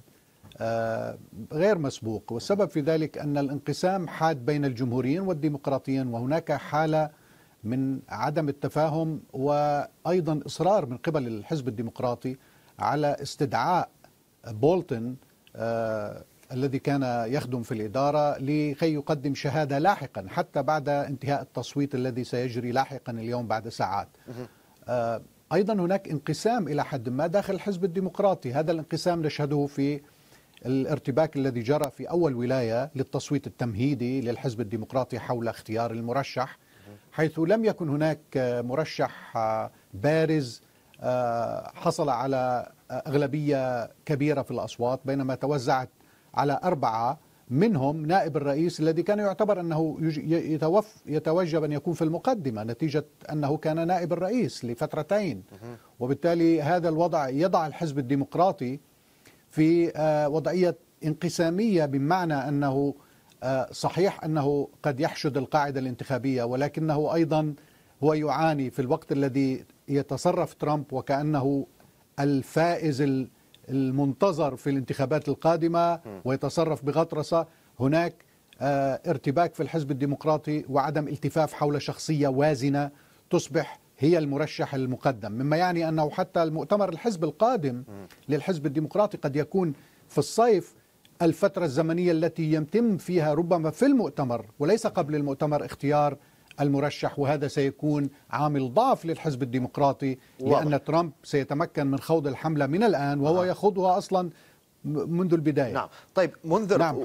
غير مسبوق، والسبب في ذلك أن الانقسام حاد بين الجمهوريين والديمقراطيين، وهناك حالة من عدم التفاهم، وأيضا إصرار من قبل الحزب الديمقراطي على استدعاء بولتون آه الذي كان يخدم في الإدارة لكي يقدم شهادة لاحقا حتى بعد انتهاء التصويت الذي سيجري لاحقا اليوم بعد ساعات. آه أيضا هناك انقسام إلى حد ما داخل الحزب الديمقراطي، هذا الانقسام نشهده في الارتباك الذي جرى في أول ولاية للتصويت التمهيدي للحزب الديمقراطي حول اختيار المرشح، حيث لم يكن هناك مرشح بارز حصل على أغلبية كبيرة في الأصوات، بينما توزعت على أربعة، منهم نائب الرئيس الذي كان يعتبر أنه يتوجب أن يكون في المقدمة نتيجة أنه كان نائب الرئيس لفترتين. وبالتالي هذا الوضع يضع الحزب الديمقراطي في وضعية انقسامية، بمعنى أنه صحيح أنه قد يحشد القاعدة الانتخابية، ولكنه أيضا هو يعاني في الوقت الذي يتصرف ترامب وكأنه الفائز المنتظر في الانتخابات القادمة ويتصرف بغطرسة. هناك ارتباك في الحزب الديمقراطي وعدم التفاف حول شخصية وازنة تصبح هي المرشح المقدم، مما يعني أنه حتى المؤتمر الحزب القادم للحزب الديمقراطي قد يكون في الصيف، الفترة الزمنية التي يتم فيها ربما في المؤتمر وليس قبل المؤتمر اختيار المرشح، وهذا سيكون عامل ضعف للحزب الديمقراطي، لأن ترامب سيتمكن من خوض الحملة من الآن وهو يخوضها أصلا منذ البداية. نعم. طيب منذر، نعم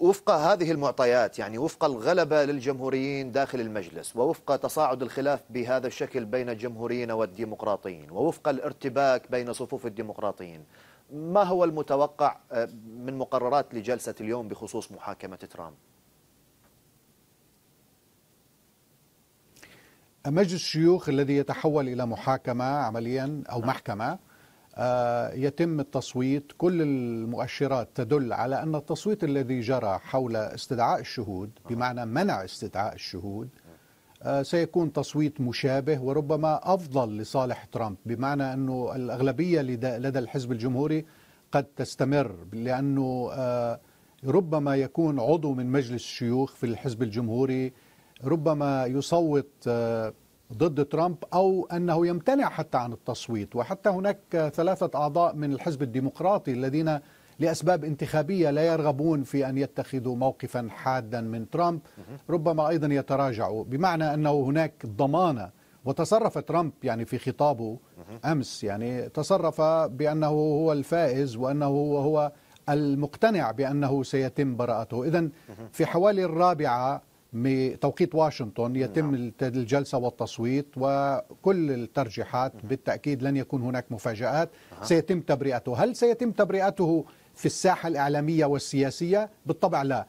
وفق هذه المعطيات، يعني وفق الغلبة للجمهوريين داخل المجلس، ووفق تصاعد الخلاف بهذا الشكل بين الجمهوريين والديمقراطيين، ووفق الارتباك بين صفوف الديمقراطيين، ما هو المتوقع من مقررات لجلسة اليوم بخصوص محاكمة ترامب؟ مجلس الشيوخ الذي يتحول إلى محاكمة عمليا أو محكمة، يتم التصويت. كل المؤشرات تدل على أن التصويت الذي جرى حول استدعاء الشهود، بمعنى منع استدعاء الشهود، سيكون تصويت مشابه وربما أفضل لصالح ترامب، بمعنى أنه الأغلبية لدى الحزب الجمهوري قد تستمر، لأنه ربما يكون عضو من مجلس الشيوخ في الحزب الجمهوري ربما يصوت ضد ترامب أو أنه يمتنع حتى عن التصويت. وحتى هناك ثلاثة أعضاء من الحزب الديمقراطي الذين لأسباب انتخابية لا يرغبون في أن يتخذوا موقفا حادا من ترامب، ربما أيضا يتراجعوا، بمعنى أنه هناك ضمانة. وتصرف ترامب يعني في خطابه أمس، يعني تصرف بأنه هو الفائز وأنه هو المقتنع بأنه سيتم براءته. إذن في حوالي الرابعة بتوقيت واشنطن يتم الجلسة والتصويت، وكل الترجيحات بالتأكيد لن يكون هناك مفاجآت، سيتم تبرئته. هل سيتم تبرئته في الساحة الإعلامية والسياسية؟ بالطبع لا.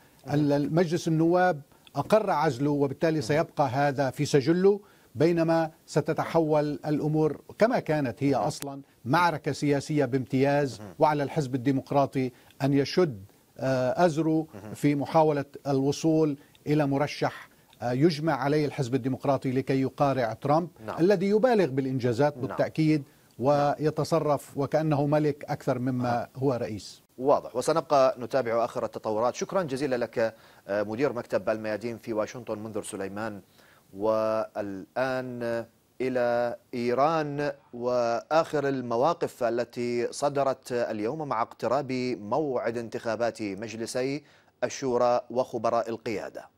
مجلس النواب أقر عزله، وبالتالي سيبقى هذا في سجله، بينما ستتحول الأمور كما كانت هي أصلا معركة سياسية بامتياز، وعلى الحزب الديمقراطي أن يشد أزره في محاولة الوصول إلى مرشح يجمع عليه الحزب الديمقراطي لكي يقارع ترامب، نعم. الذي يبالغ بالإنجازات بالتأكيد، نعم. ويتصرف وكأنه ملك أكثر مما آه. هو رئيس. واضح، وسنبقى نتابع آخر التطورات. شكرا جزيلا لك مدير مكتب الميادين في واشنطن منذر سليمان. والآن إلى إيران وآخر المواقف التي صدرت اليوم مع اقتراب موعد انتخابات مجلسي الشورى وخبراء القيادة.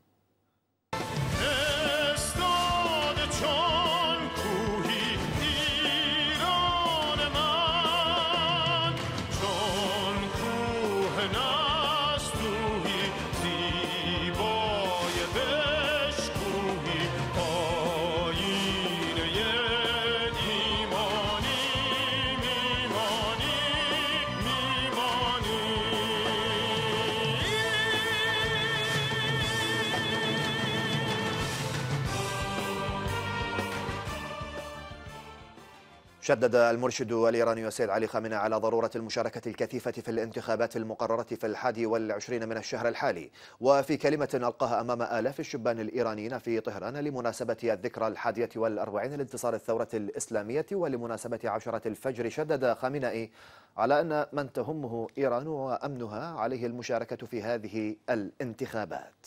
شدد المرشد الإيراني السيد علي خامنئي على ضرورة المشاركة الكثيفة في الانتخابات المقررة في الحادي والعشرين من الشهر الحالي، وفي كلمة ألقاها أمام آلاف الشبان الإيرانيين في طهران لمناسبة الذكرى الحادية والأربعين لانتصار الثورة الإسلامية ولمناسبة عشرة الفجر، شدد خامنئي على أن من تهمه إيران وأمنها عليه المشاركة في هذه الانتخابات.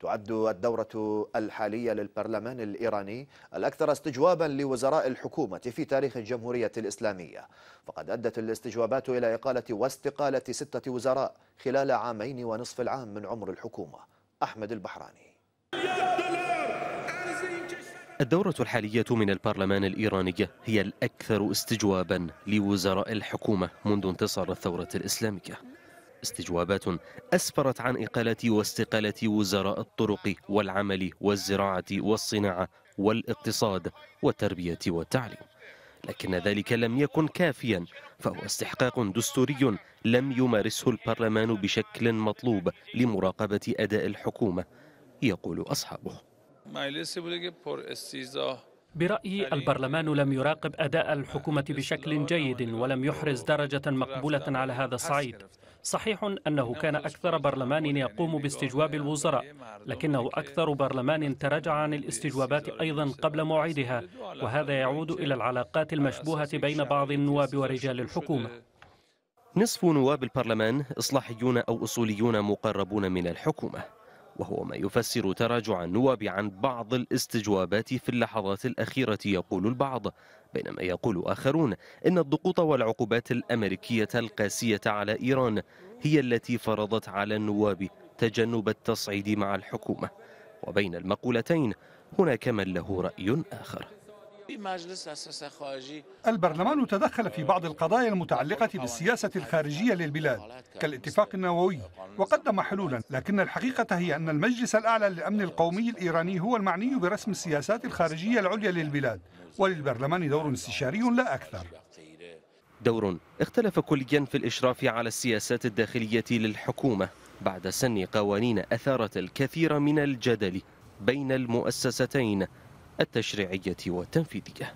تعد الدورة الحالية للبرلمان الإيراني الأكثر استجوابا لوزراء الحكومة في تاريخ الجمهورية الإسلامية، فقد أدت الاستجوابات إلى إقالة واستقالة ستة وزراء خلال عامين ونصف العام من عمر الحكومة. أحمد البحراني. الدورة الحالية من البرلمان الإيراني هي الأكثر استجوابا لوزراء الحكومة منذ انتصار الثورة الإسلامية، استجوابات أسفرت عن إقالة واستقالة وزراء الطرق والعمل والزراعة والصناعة والاقتصاد والتربية والتعليم، لكن ذلك لم يكن كافيا، فهو استحقاق دستوري لم يمارسه البرلمان بشكل مطلوب لمراقبة أداء الحكومة، يقول أصحابه. برأيي البرلمان لم يراقب أداء الحكومة بشكل جيد ولم يحرز درجة مقبولة على هذا الصعيد. صحيح أنه كان أكثر برلمان يقوم باستجواب الوزراء، لكنه أكثر برلمان تراجع عن الاستجوابات أيضا قبل موعدها، وهذا يعود إلى العلاقات المشبوهة بين بعض النواب ورجال الحكومة. نصف نواب البرلمان إصلاحيون أو أصوليون مقربون من الحكومة، وهو ما يفسر تراجع النواب عن بعض الاستجوابات في اللحظات الأخيرة، يقول البعض، بينما يقول آخرون إن الضغوط والعقوبات الأمريكية القاسية على إيران هي التي فرضت على النواب تجنب التصعيد مع الحكومة. وبين المقولتين هناك من له رأي آخر. البرلمان تدخل في بعض القضايا المتعلقة بالسياسة الخارجية للبلاد كالاتفاق النووي وقدم حلولا، لكن الحقيقة هي أن المجلس الأعلى للأمن القومي الإيراني هو المعني برسم السياسات الخارجية العليا للبلاد، وللبرلمان دور استشاري لا أكثر. دور اختلف كليا في الإشراف على السياسات الداخلية للحكومة بعد سن قوانين أثارت الكثير من الجدل بين المؤسستين التشريعية والتنفيذية.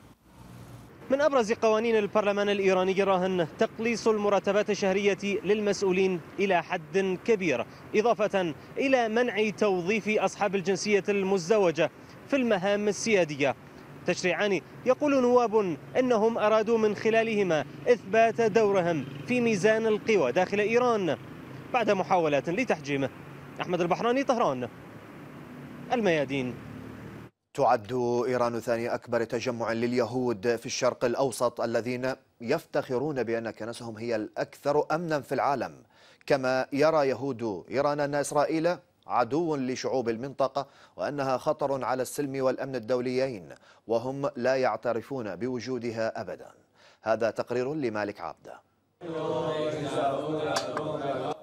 من أبرز قوانين البرلمان الإيراني راهن تقليص المرتبات الشهرية للمسؤولين إلى حد كبير، إضافة إلى منع توظيف أصحاب الجنسية المزدوجة في المهام السيادية. تشريعان يقول نواب أنهم أرادوا من خلالهما إثبات دورهم في ميزان القوى داخل إيران بعد محاولات لتحجيمه. أحمد البحراني، طهران، الميادين. تعد إيران ثاني أكبر تجمع لليهود في الشرق الأوسط الذين يفتخرون بأن كنسهم هي الأكثر أمنا في العالم. كما يرى يهود إيران أن إسرائيل عدو لشعوب المنطقة وأنها خطر على السلم والأمن الدوليين وهم لا يعترفون بوجودها أبدا. هذا تقرير لمالك عبدة.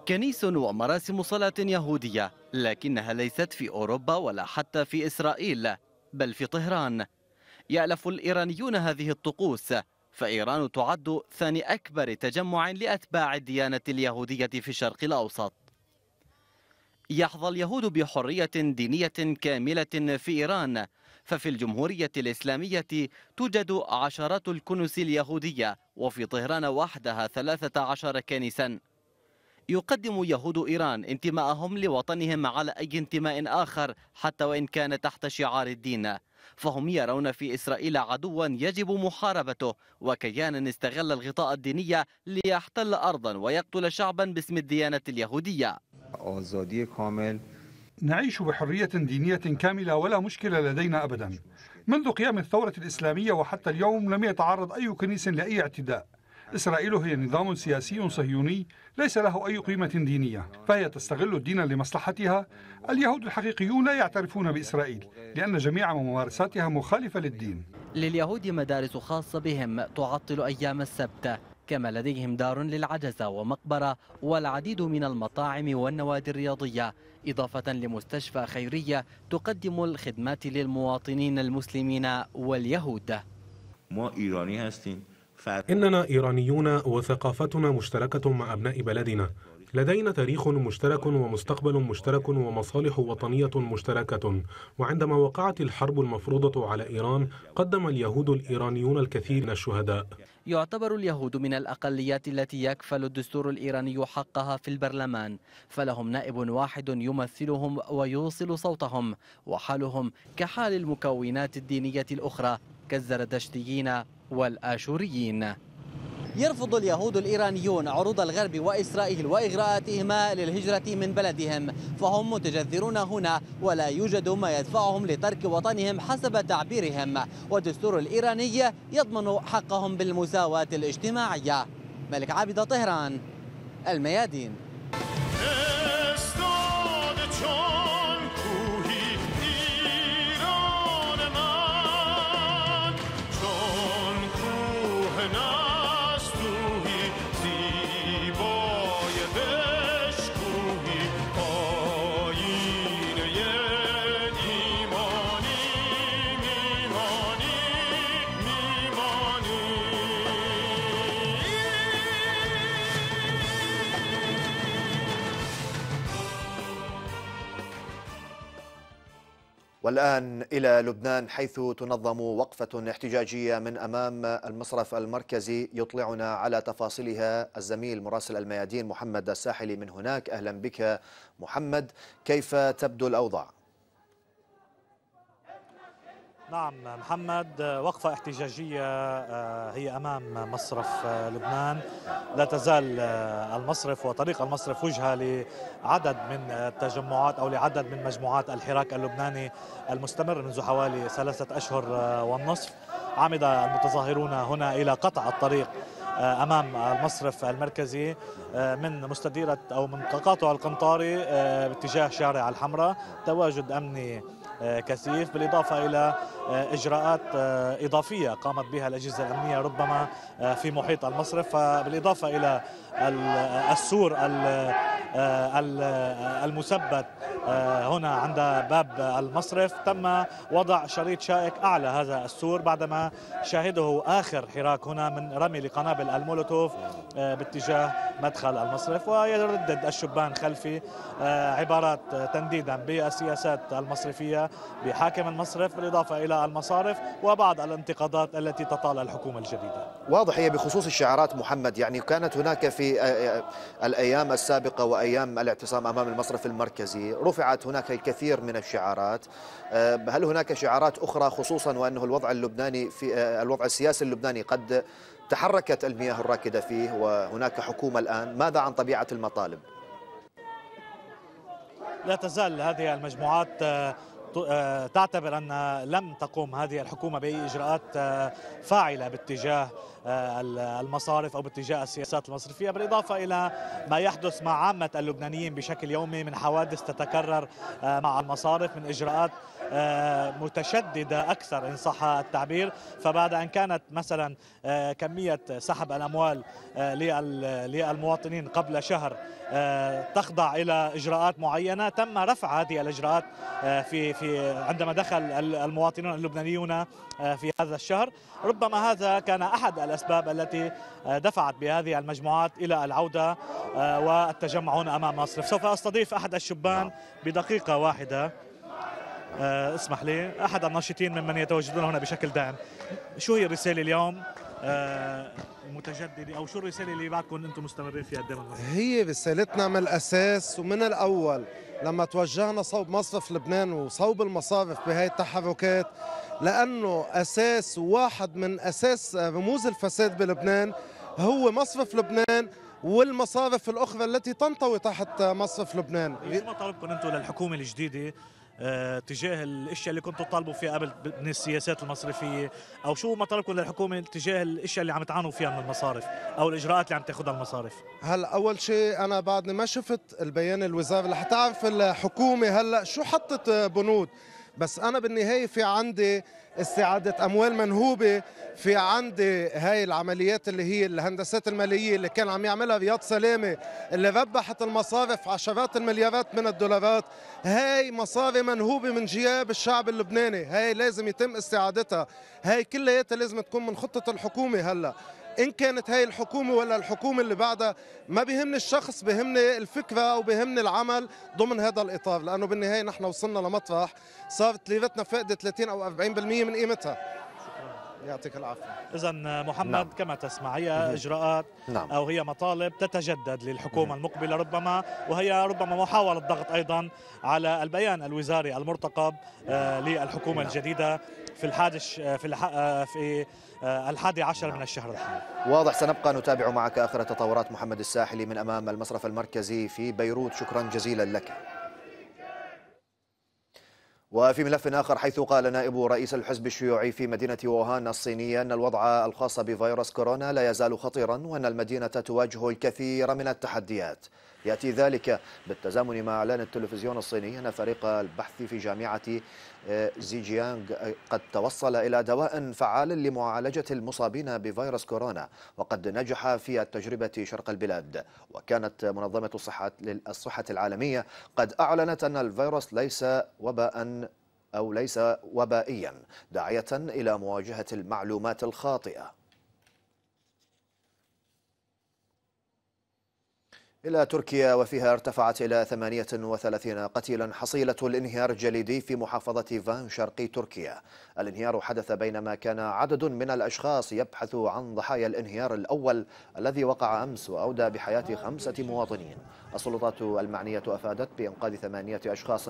كنيس ومراسم صلاة يهودية لكنها ليست في أوروبا ولا حتى في إسرائيل بل في طهران. يألف الإيرانيون هذه الطقوس، فإيران تعد ثاني أكبر تجمع لأتباع الديانة اليهودية في الشرق الأوسط. يحظى اليهود بحرية دينية كاملة في إيران، ففي الجمهورية الإسلامية توجد عشرات الكنوس اليهودية وفي طهران وحدها ثلاثة عشر كنيسا. يقدم يهود إيران انتماءهم لوطنهم على أي انتماء آخر حتى وإن كان تحت شعار الدين، فهم يرون في إسرائيل عدوا يجب محاربته وكيانا استغل الغطاء الديني ليحتل أرضا ويقتل شعبا باسم الديانة اليهودية. نعيش بحرية دينية كاملة ولا مشكلة لدينا أبدا. منذ قيام الثورة الإسلامية وحتى اليوم لم يتعرض أي كنيس لأي اعتداء. إسرائيل هي نظام سياسي صهيوني ليس له أي قيمة دينية، فهي تستغل الدين لمصلحتها. اليهود الحقيقيون لا يعترفون بإسرائيل لأن جميع ممارساتها مخالفة للدين. لليهود مدارس خاصة بهم تعطل أيام السبت، كما لديهم دار للعجزة ومقبرة والعديد من المطاعم والنوادي الرياضية، إضافة لمستشفى خيرية تقدم الخدمات للمواطنين المسلمين واليهود. ما إيراني هستين؟ إننا إيرانيون وثقافتنا مشتركة مع أبناء بلدنا. لدينا تاريخ مشترك ومستقبل مشترك ومصالح وطنية مشتركة. وعندما وقعت الحرب المفروضة على إيران قدم اليهود الإيرانيون الكثير من الشهداء. يعتبر اليهود من الأقليات التي يكفل الدستور الإيراني حقها في البرلمان، فلهم نائب واحد يمثلهم ويوصل صوتهم، وحالهم كحال المكونات الدينية الأخرى كالزردشتيين والآشوريين. يرفض اليهود الإيرانيون عروض الغرب وإسرائيل وإغراءاتهما للهجرة من بلدهم، فهم متجذرون هنا ولا يوجد ما يدفعهم لترك وطنهم حسب تعبيرهم، والدستور الإيراني يضمن حقهم بالمساواة الاجتماعية. ملك عابدة، طهران، الميادين. والآن إلى لبنان، حيث تنظم وقفة احتجاجية من أمام المصرف المركزي. يطلعنا على تفاصيلها الزميل مراسل الميادين محمد الساحلي من هناك. أهلا بك محمد، كيف تبدو الأوضاع؟ نعم محمد، وقفة احتجاجية هي أمام مصرف لبنان. لا تزال المصرف وطريق المصرف وجهة لعدد من التجمعات أو لعدد من مجموعات الحراك اللبناني المستمر منذ حوالي ثلاثة أشهر والنصف. عمد المتظاهرون هنا إلى قطع الطريق أمام المصرف المركزي من مستديرة أو من تقاطع القنطاري باتجاه شارع الحمراء، تواجد أمني كثيف، بالإضافة إلى إجراءات إضافية قامت بها الأجهزة الأمنية ربما في محيط المصرف، بالإضافة إلى السور المثبت هنا عند باب المصرف. تم وضع شريط شائك أعلى هذا السور بعدما شاهده آخر حراك هنا من رمي لقنابل المولوتوف باتجاه مدخل المصرف، ويردد الشبان خلفي عبارات تنديدا بالسياسات المصرفية بحاكم المصرف، بالإضافة إلى المصارف وبعض الانتقادات التي تطال الحكومة الجديدة. واضح هي بخصوص الشعارات محمد، يعني كانت هناك في الأيام السابقة وأيام الاعتصام أمام المصرف المركزي رفعت هناك الكثير من الشعارات. هل هناك شعارات أخرى، خصوصا وأنه الوضع اللبناني في الوضع السياسي اللبناني قد تحركت المياه الراكدة فيه وهناك حكومة الآن، ماذا عن طبيعة المطالب؟ لا تزال هذه المجموعات تعتبر أن لم تقوم هذه الحكومة بأي إجراءات فاعلة باتجاه المصارف أو باتجاه السياسات المصرفية، بالإضافة إلى ما يحدث مع عامة اللبنانيين بشكل يومي من حوادث تتكرر مع المصارف، من إجراءات متشددة أكثر إن صح التعبير. فبعد أن كانت مثلا كمية سحب الأموال للمواطنين قبل شهر تخضع إلى إجراءات معينة، تم رفع هذه الإجراءات في في عندما دخل المواطنون اللبنانيون في هذا الشهر. ربما هذا كان أحد الأسباب التي دفعت بهذه المجموعات إلى العودة والتجمع هنا أمام مصرف. سوف أستضيف أحد الشبان بدقيقة واحدة، اسمح لي، أحد الناشطين ممن يتواجدون هنا بشكل دائم. شو هي الرسالة اليوم متجددة، أو شو الرسالة اللي بعدكم أنتم مستمرين فيها قدام المصرف؟ هي رسالتنا من الأساس ومن الأول لما توجهنا صوب مصرف لبنان وصوب المصارف بهاي التحركات، لأنه أساس واحد من أساس رموز الفساد بلبنان هو مصرف لبنان والمصارف الأخرى التي تنطوي تحت مصرف لبنان. شو مطالبكم أنتم للحكومة الجديدة تجاه الاشياء اللي كنتوا تطالبوا فيها قبل من السياسات المصرفيه، او شو مطالبكم للحكومه تجاه الاشياء اللي عم تعانوا فيها من المصارف او الاجراءات اللي عم تاخذها المصارف؟ هلا اول شيء انا بعدني ما شفت البيان الوزاري اللي حتعرف الحكومه هلا شو حطت بنود، بس انا بالنهايه في عندي استعاده اموال منهوبه، في عندي هاي العمليات اللي هي الهندسات الماليه اللي كان عم يعملها رياض سلامه اللي ربحت المصارف عشرات المليارات من الدولارات. هاي مصاري منهوبه من جياب الشعب اللبناني، هاي لازم يتم استعادتها، هاي كلياتها لازم تكون من خطه الحكومه هلا، إن كانت هاي الحكومة ولا الحكومة اللي بعدها. ما بيهمني الشخص، بيهمني الفكرة وبيهمني العمل ضمن هذا الإطار، لأنه بالنهاية نحن وصلنا لمطرح صارت ليرتنا فاقدة ثلاثين أو أربعين بالمئة من قيمتها. يعطيك العافية. إذا محمد، نعم. كما تسمع هي إجراءات، نعم. أو هي مطالب تتجدد للحكومة المقبلة ربما، وهي ربما محاولة ضغط أيضا على البيان الوزاري المرتقب آه للحكومة، نعم. الجديدة في الحادش في الح... في الحادي عشر، نعم. من الشهر الحالي. واضح، سنبقى نتابع معك آخر تطورات. محمد الساحلي من أمام المصرف المركزي في بيروت، شكرا جزيلا لك. وفي ملف آخر، حيث قال نائب رئيس الحزب الشيوعي في مدينة ووهان الصينية أن الوضع الخاص بفيروس كورونا لا يزال خطيرا، وأن المدينة تواجه الكثير من التحديات. يأتي ذلك بالتزامن مع إعلان التلفزيون الصيني أن فريق البحث في جامعة زيجيانغ قد توصل إلى دواء فعال لمعالجة المصابين بفيروس كورونا، وقد نجح في التجربة شرق البلاد. وكانت منظمة الصحة العالمية قد أعلنت أن الفيروس ليس وباء أو ليس وبائيا، داعية إلى مواجهة المعلومات الخاطئة. إلى تركيا، وفيها ارتفعت إلى ثمانية وثلاثين قتيلا حصيلة الانهيار الجليدي في محافظة فان شرقي تركيا. الانهيار حدث بينما كان عدد من الأشخاص يبحث عن ضحايا الانهيار الأول الذي وقع أمس وأودى بحياة خمسة مواطنين. السلطات المعنية أفادت بإنقاذ ثمانية أشخاص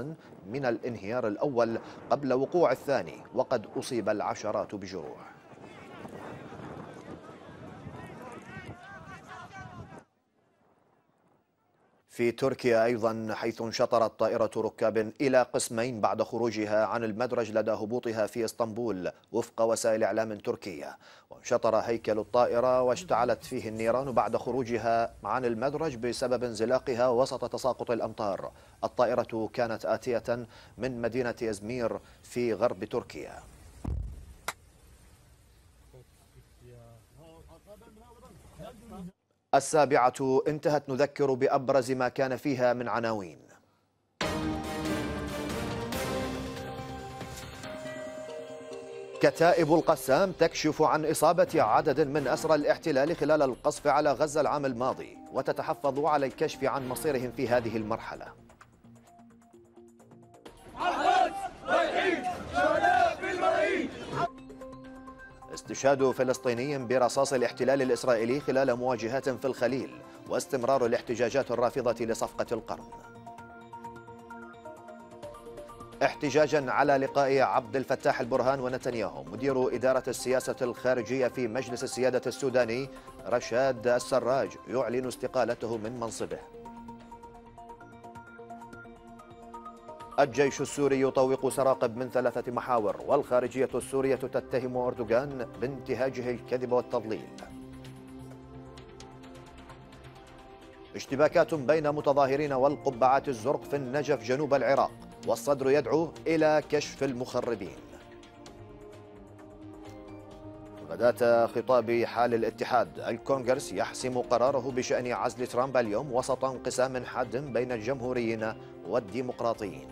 من الانهيار الأول قبل وقوع الثاني، وقد أصيب العشرات بجروح. في تركيا أيضا، حيث انشطرت طائرة ركاب إلى قسمين بعد خروجها عن المدرج لدى هبوطها في اسطنبول وفق وسائل إعلام تركية. وانشطر هيكل الطائرة واشتعلت فيه النيران بعد خروجها عن المدرج بسبب انزلاقها وسط تساقط الأمطار. الطائرة كانت آتية من مدينة إزمير في غرب تركيا. السابعة انتهت، نذكر بأبرز ما كان فيها من عناوين. كتائب القسام تكشف عن إصابة عدد من أسرى الاحتلال خلال القصف على غزة العام الماضي، وتتحفظ على الكشف عن مصيرهم في هذه المرحلة. استشهاد فلسطيني برصاص الاحتلال الإسرائيلي خلال مواجهات في الخليل، واستمرار الاحتجاجات الرافضة لصفقة القرن. احتجاجا على لقاء عبد الفتاح البرهان ونتنياهو، مدير إدارة السياسة الخارجية في مجلس السيادة السوداني رشاد السراج يعلن استقالته من منصبه. الجيش السوري يطوق سراقب من ثلاثة محاور، والخارجية السورية تتهم أردوغان بانتهاجه الكذب والتضليل. اشتباكات بين متظاهرين والقبعات الزرق في النجف جنوب العراق، والصدر يدعو إلى كشف المخربين. غداة خطاب حال الاتحاد، الكونغرس يحسم قراره بشأن عزل ترامب اليوم وسط انقسام حاد بين الجمهوريين والديمقراطيين.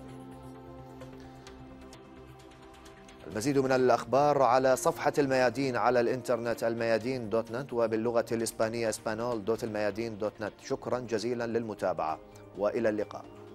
المزيد من الأخبار على صفحة الميادين على الإنترنت الميادين دوت نت، وباللغة الإسبانية اسبانول دوت الميادين دوت نت. شكرا جزيلا للمتابعة وإلى اللقاء.